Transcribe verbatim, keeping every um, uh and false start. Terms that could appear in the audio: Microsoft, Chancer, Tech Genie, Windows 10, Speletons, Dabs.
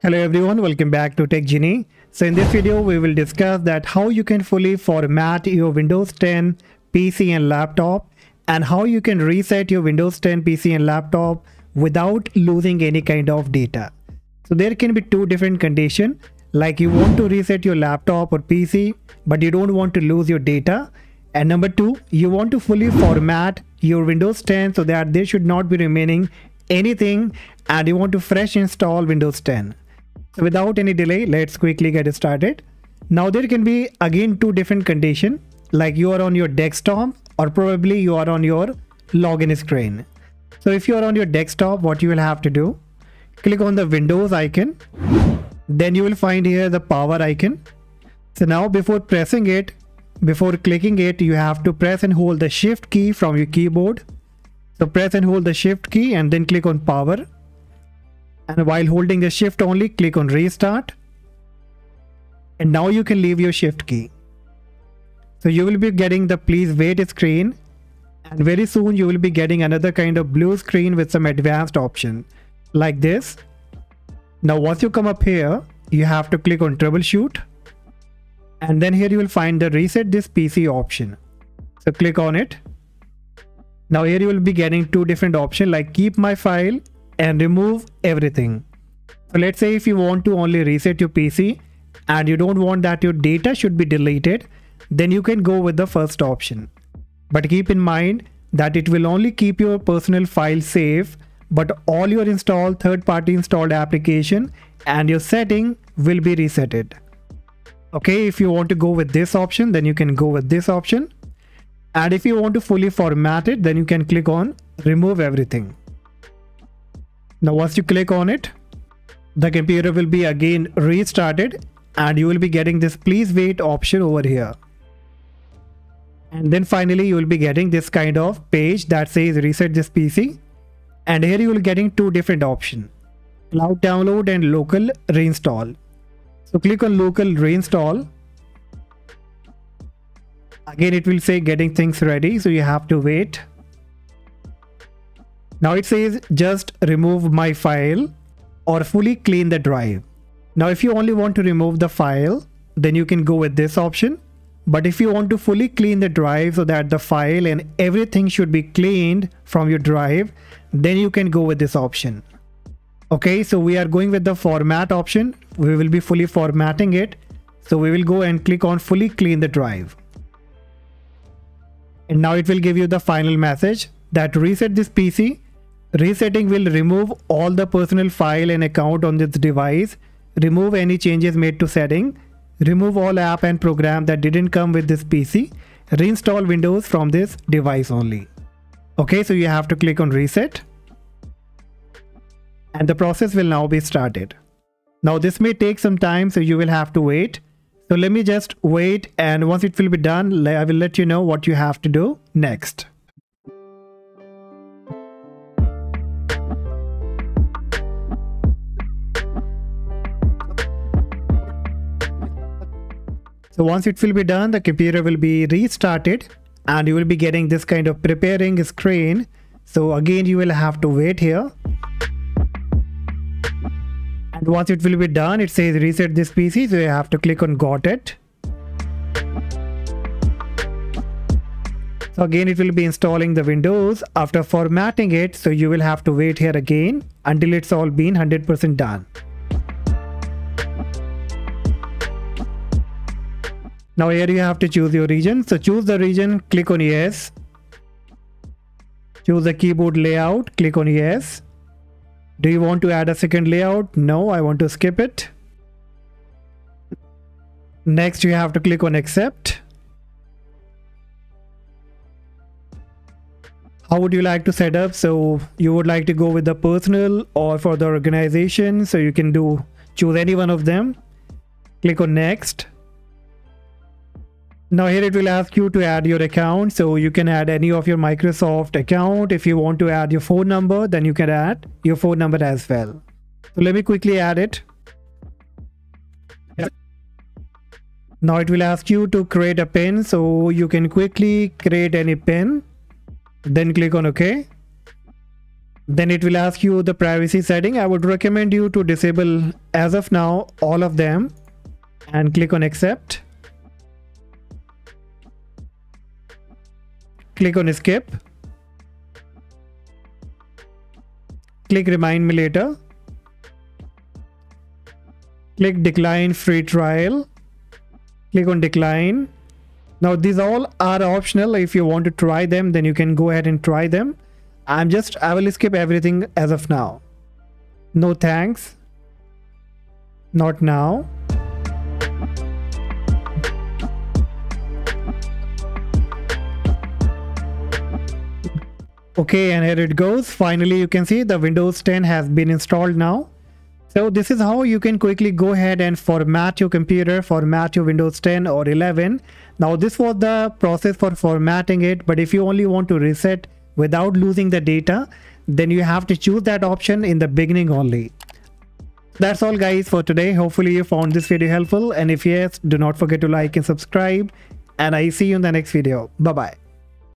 Hello everyone, welcome back to Tech Genie. So in this video we will discuss that how you can fully format your Windows ten P C and laptop, and how you can reset your Windows ten P C and laptop without losing any kind of data. So there can be two different conditions, like you want to reset your laptop or P C but you don't want to lose your data, and number two, you want to fully format your Windows ten so that there should not be remaining anything and you want to fresh install Windows ten. So without any delay, let's quickly get started. Now there can be again two different conditions, like you are on your desktop or probably you are on your login screen. So if you are on your desktop, what you will have to do, click on the Windows icon, then you will find here the power icon. So now before pressing it, before clicking it, you have to press and hold the shift key from your keyboard. So press and hold the shift key and then click on power, and while holding the shift only, click on restart, and now you can leave your shift key. So you will be getting the please wait screen, and very soon you will be getting another kind of blue screen with some advanced option like this. Now once you come up here, you have to click on troubleshoot, and then here you will find the reset this P C option. So click on it. Now here you will be getting two different options, like keep my file and remove everything. So let's say if you want to only reset your P C and you don't want that your data should be deleted, then you can go with the first option. But keep in mind that it will only keep your personal file safe, but all your installed third-party installed application and your setting will be resetted. Okay, if you want to go with this option, then you can go with this option. And if you want to fully format it, then you can click on remove everything. Now once you click on it, the computer will be again restarted and you will be getting this please wait option over here. And then finally you will be getting this kind of page that says reset this P C. And here you will be getting two different options, cloud download and local reinstall. So click on local reinstall. Again it will say getting things ready, so you have to wait. Now it says just remove my file or fully clean the drive. Now if you only want to remove the file, then you can go with this option. But if you want to fully clean the drive so that the file and everything should be cleaned from your drive, then you can go with this option. Okay, so we are going with the format option. We will be fully formatting it. So we will go and click on fully clean the drive. And now it will give you the final message that reset this P C. Resetting will remove all the personal file and account on this device. Remove any changes made to setting. Remove all app and program that didn't come with this P C. Reinstall Windows from this device only. Okay, so you have to click on reset. And the process will now be started. Now this may take some time, so you will have to wait. So let me just wait, and once it will be done, I will let you know what you have to do next. So once it will be done, the computer will be restarted and you will be getting this kind of preparing screen. So again, you will have to wait here. And once it will be done, it says reset this P C, so you have to click on got it. So again it will be installing the Windows after formatting it, so you will have to wait here again until it's all been one hundred percent done. Now here you have to choose your region, so choose the region, click on yes. Choose the keyboard layout, click on yes. Do you want to add a second layout? No, I want to skip it. Next, you have to click on accept. How would you like to set up? So you would like to go with the personal or for the organization. So you can do choose any one of them. Click on next. Now here it will ask you to add your account. So you can add any of your Microsoft account. If you want to add your phone number, then you can add your phone number as well. So let me quickly add it. Yeah. Now it will ask you to create a pin. So you can quickly create any pin. Then click on OK. Then it will ask you the privacy setting. I would recommend you to disable as of now all of them and click on accept. Click on skip. Click remind me later. Click decline free trial. Click on decline. Now these all are optional. If you want to try them, then you can go ahead and try them. I'm just, I will skip everything as of now. No thanks. Not now. Okay, and here it goes. Finally, you can see the Windows ten has been installed now. So this is how you can quickly go ahead and format your computer, format your Windows ten or eleven. Now this was the process for formatting it, but if you only want to reset without losing the data, then you have to choose that option in the beginning only. That's all guys for today. Hopefully you found this video helpful, and if yes, do not forget to like and subscribe, and I see you in the next video. Bye bye.